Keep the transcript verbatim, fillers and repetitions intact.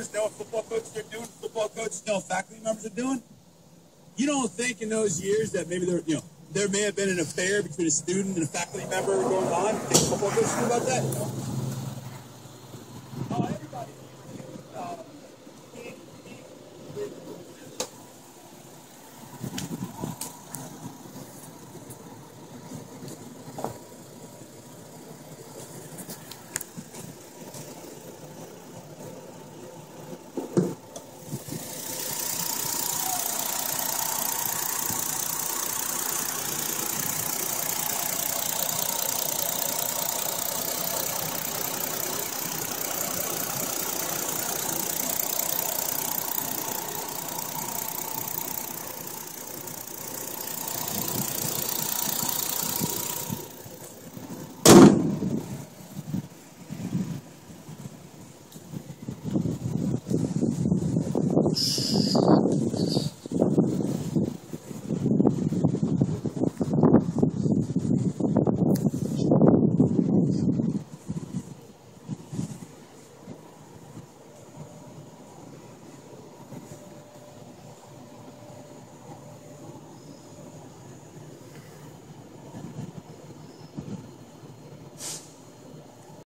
members know what football coaches are doing, football coaches know what faculty members are doing. You don't think in those years that maybe there, you know, there may have been an affair between a student and a faculty member going on? Think football coaches knew about that? No.